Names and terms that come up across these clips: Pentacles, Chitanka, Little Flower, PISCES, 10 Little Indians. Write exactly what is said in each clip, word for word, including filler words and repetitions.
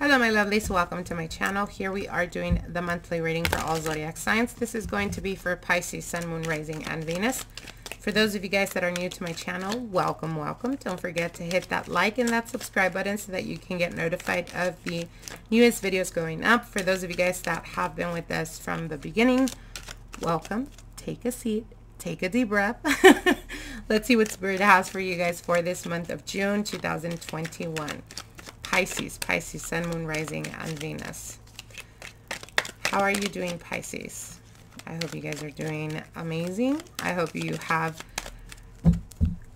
Hello my lovelies, welcome to my channel. Here we are doing the monthly reading for all zodiac signs. This is going to be for Pisces, Sun, Moon, Rising, and Venus. For those of you guys that are new to my channel, welcome, welcome. Don't forget to hit that like and that subscribe button so that you can get notified of the newest videos going up. For those of you guys that have been with us from the beginning, welcome. Take a seat, take a deep breath. Let's see what Spirit has for you guys for this month of June two thousand twenty-one. Pisces, Pisces, Sun, Moon, Rising, and Venus. How are you doing, Pisces? I hope you guys are doing amazing. I hope you have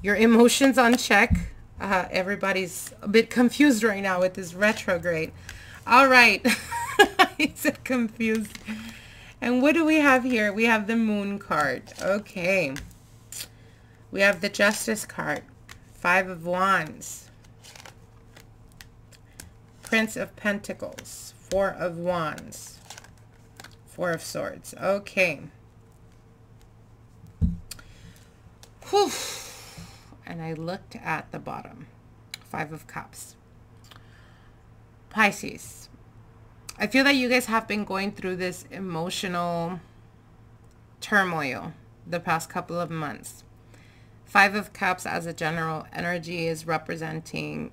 your emotions on check. Uh, everybody's a bit confused right now with this retrograde. All right. It's confused. And what do we have here? We have the Moon card. Okay. We have the Justice card. Five of Wands. Prince of Pentacles, Four of Wands, Four of Swords. Okay. Whew. And I looked at the bottom. Five of Cups. Pisces. I feel that you guys have been going through this emotional turmoil the past couple of months. Five of Cups as a general energy is representing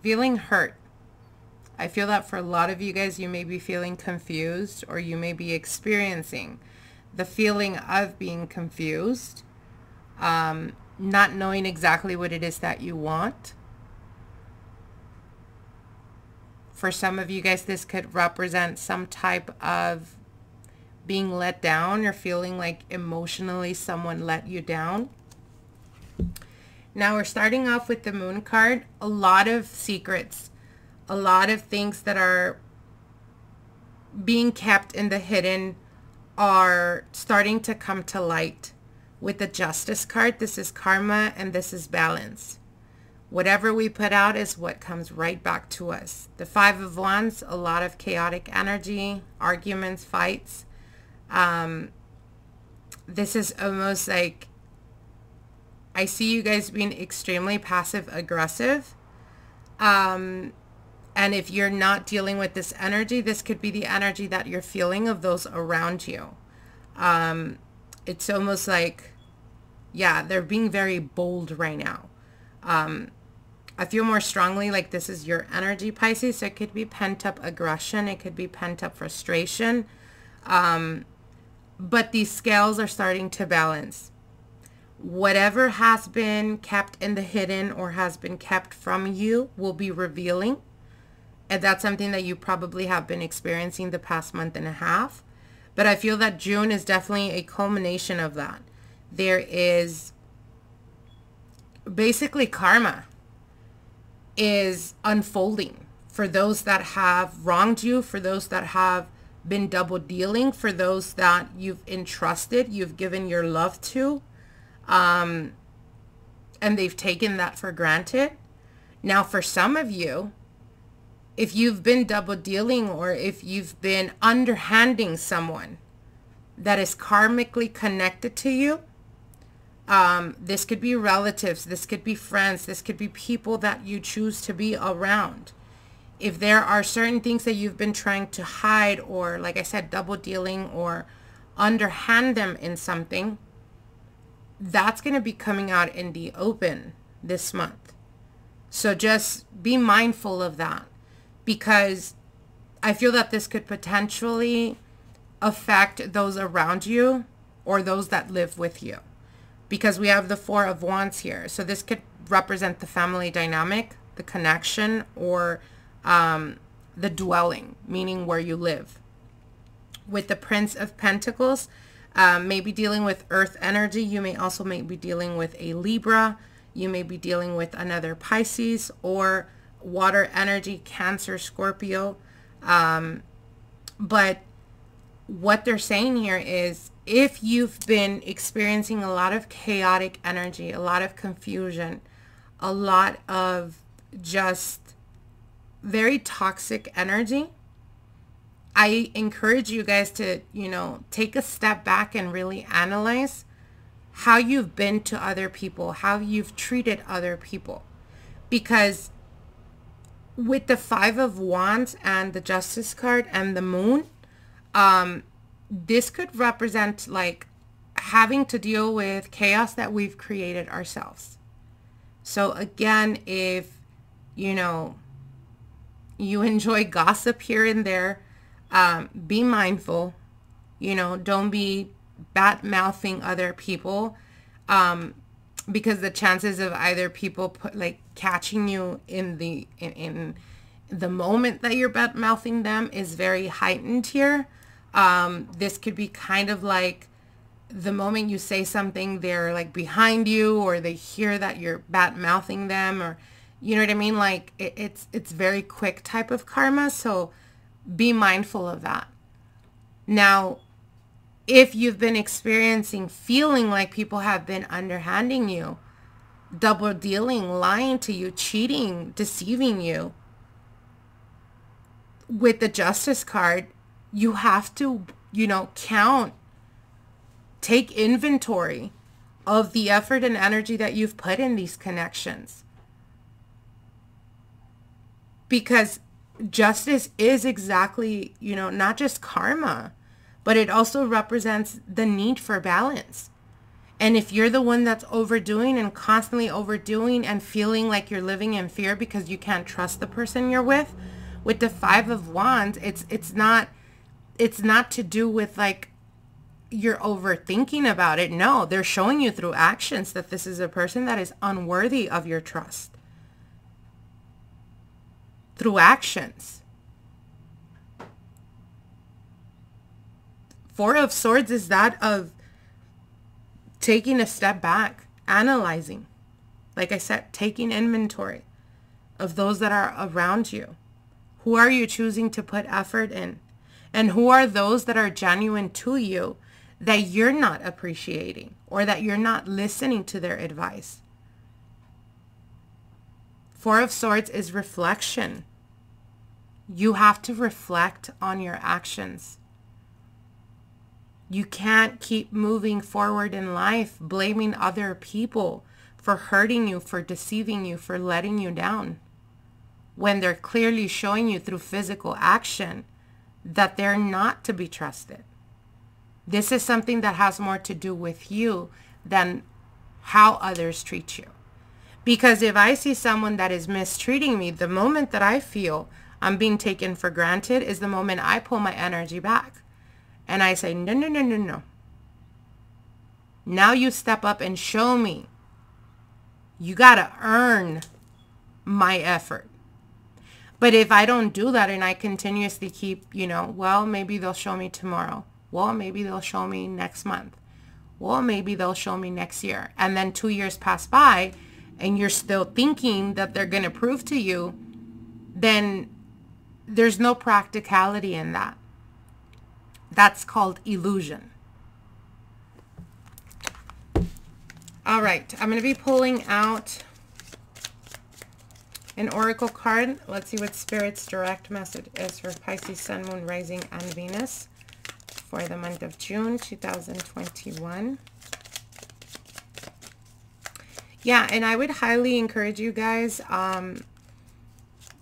feeling hurt. I feel that for a lot of you guys, you may be feeling confused, or you may be experiencing the feeling of being confused, um, not knowing exactly what it is that you want. For some of you guys, this could represent some type of being let down or feeling like emotionally someone let you down. Now we're starting off with the Moon card. A lot of secrets, a lot of things that are being kept in the hidden are starting to come to light. With the Justice card, this is karma and this is balance. Whatever we put out is what comes right back to us. The Five of Wands, a lot of chaotic energy, arguments, fights. Um, this is almost like, I see you guys being extremely passive aggressive. Um, and if you're not dealing with this energy, this could be the energy that you're feeling of those around you. Um, it's almost like, yeah, they're being very bold right now. Um, I feel more strongly like this is your energy, Pisces. So it could be pent up aggression. It could be pent up frustration. Um, but these scales are starting to balance. Whatever has been kept in the hidden or has been kept from you will be revealing. And that's something that you probably have been experiencing the past month and a half. But I feel that June is definitely a culmination of that. There is basically karma is unfolding for those that have wronged you, for those that have been double dealing, for those that you've entrusted, you've given your love to. Um, and they've taken that for granted. Now, for some of you, if you've been double dealing or if you've been underhanding someone that is karmically connected to you, um, this could be relatives, this could be friends, this could be people that you choose to be around. If there are certain things that you've been trying to hide or, like I said, double dealing or underhand them in something, that's going to be coming out in the open this month. So just be mindful of that, because I feel that this could potentially affect those around you or those that live with you, because we have the Four of Wands here. So this could represent the family dynamic, the connection, or um, the dwelling, meaning where you live. With the Prince of Pentacles, Um, maybe dealing with earth energy. You may also may be dealing with a Libra. You may be dealing with another Pisces, or water energy, Cancer, Scorpio. Um, but what they're saying here is, if you've been experiencing a lot of chaotic energy, a lot of confusion, a lot of just very toxic energy, I encourage you guys to, you know, take a step back and really analyze how you've been to other people, how you've treated other people. because with the Five of Wands and the Justice card and the Moon, um, this could represent like having to deal with chaos that we've created ourselves. So again, if, you know, you enjoy gossip here and there, um, be mindful, you know, don't be bad mouthing other people, um, because the chances of either people put, like catching you in the, in, in the moment that you're bad mouthing them is very heightened here. Um, this could be kind of like the moment you say something, they're like behind you, or they hear that you're bad mouthing them, or you know what I mean? Like it, it's, it's very quick type of karma. So be mindful of that. Now, if you've been experiencing feeling like people have been underhanding you, double dealing, lying to you, cheating, deceiving you, with the Justice card, you have to, you know, count, take inventory of the effort and energy that you've put in these connections. Because justice is exactly, you know, not just karma, but it also represents the need for balance. And if you're the one that's overdoing and constantly overdoing and feeling like you're living in fear because you can't trust the person you're with, with the Five of Wands, it's, it's not, it's not to do with like you're overthinking about it. No, they're showing you through actions that this is a person that is unworthy of your trust. Through actions. Four of Swords is that of taking a step back, analyzing. Like I said, taking inventory of those that are around you. Who are you choosing to put effort in? And who are those that are genuine to you that you're not appreciating or that you're not listening to their advice? Four of Swords is reflection. You have to reflect on your actions. You can't keep moving forward in life, blaming other people for hurting you, for deceiving you, for letting you down, when they're clearly showing you through physical action that they're not to be trusted. This is something that has more to do with you than how others treat you. Because if I see someone that is mistreating me, the moment that I feel I'm being taken for granted is the moment I pull my energy back. And I say, no, no, no, no, no. Now you step up and show me. You got to earn my effort. But if I don't do that and I continuously keep, you know, well, maybe they'll show me tomorrow. Well, maybe they'll show me next month. Well, maybe they'll show me next year. And then two years pass by, and you're still thinking that they're going to prove to you, then there's no practicality in that. That's called illusion. All right, I'm going to be pulling out an oracle card. Let's see what Spirit's direct message is for Pisces, Sun, Moon, Rising, and Venus for the month of June two thousand twenty-one. Yeah, and I would highly encourage you guys, um,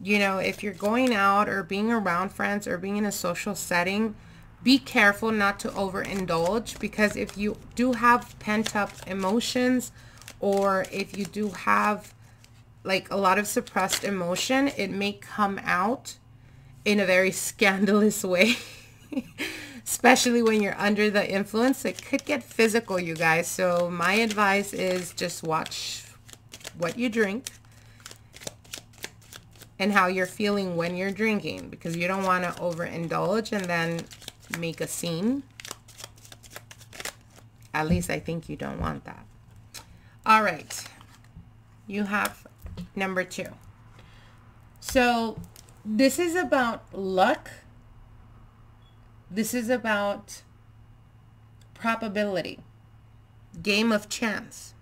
you know, if you're going out or being around friends or being in a social setting, be careful not to overindulge, because if you do have pent-up emotions, or if you do have like a lot of suppressed emotion, it may come out in a very scandalous way, especially when you're under the influence. It could get physical, you guys. So my advice is just watch what you drink and how you're feeling when you're drinking, because you don't want to overindulge and then make a scene. At least I think you don't want that. All right. You have number two. So this is about luck. This is about probability, game of chance.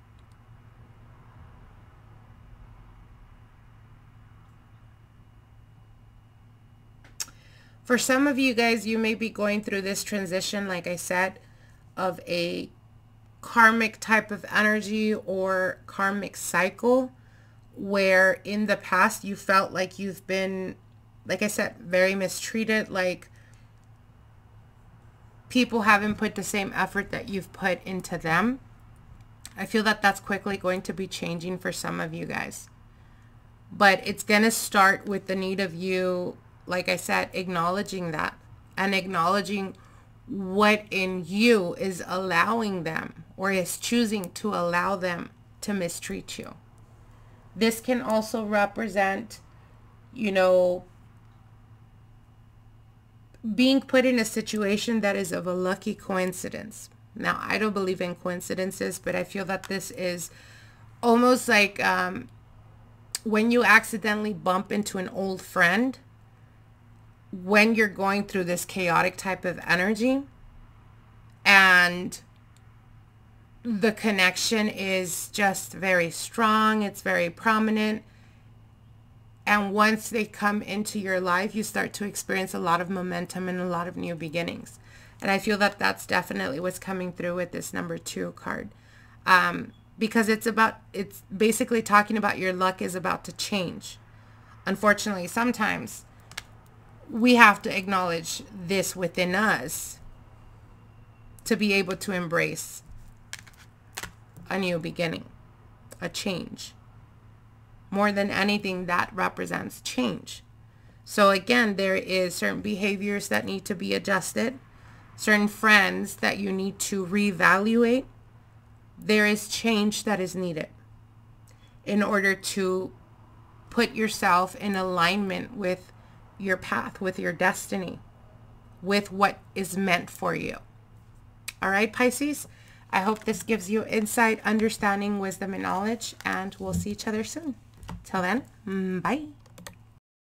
For some of you guys, you may be going through this transition, like I said, of a karmic type of energy or karmic cycle where in the past you felt like you've been, like I said, very mistreated, like people haven't put the same effort that you've put into them. I feel that that's quickly going to be changing for some of you guys. But it's going to start with the need of you, like I said, acknowledging that and acknowledging what in you is allowing them or is choosing to allow them to mistreat you. This can also represent, you know, being put in a situation that is of a lucky coincidence. Now, I don't believe in coincidences, but I feel that this is almost like um, when you accidentally bump into an old friend, when you're going through this chaotic type of energy and the connection is just very strong, it's very prominent. And once they come into your life, you start to experience a lot of momentum and a lot of new beginnings. And I feel that that's definitely what's coming through with this number two card. Um, because it's about, it's basically talking about your luck is about to change. Unfortunately, sometimes we have to acknowledge this within us to be able to embrace a new beginning, a change. More than anything, that represents change. So again, there is certain behaviors that need to be adjusted, certain friends that you need to reevaluate. There is change that is needed in order to put yourself in alignment with your path, with your destiny, with what is meant for you. All right, Pisces, I hope this gives you insight, understanding, wisdom, and knowledge, and we'll see each other soon. Till then, bye.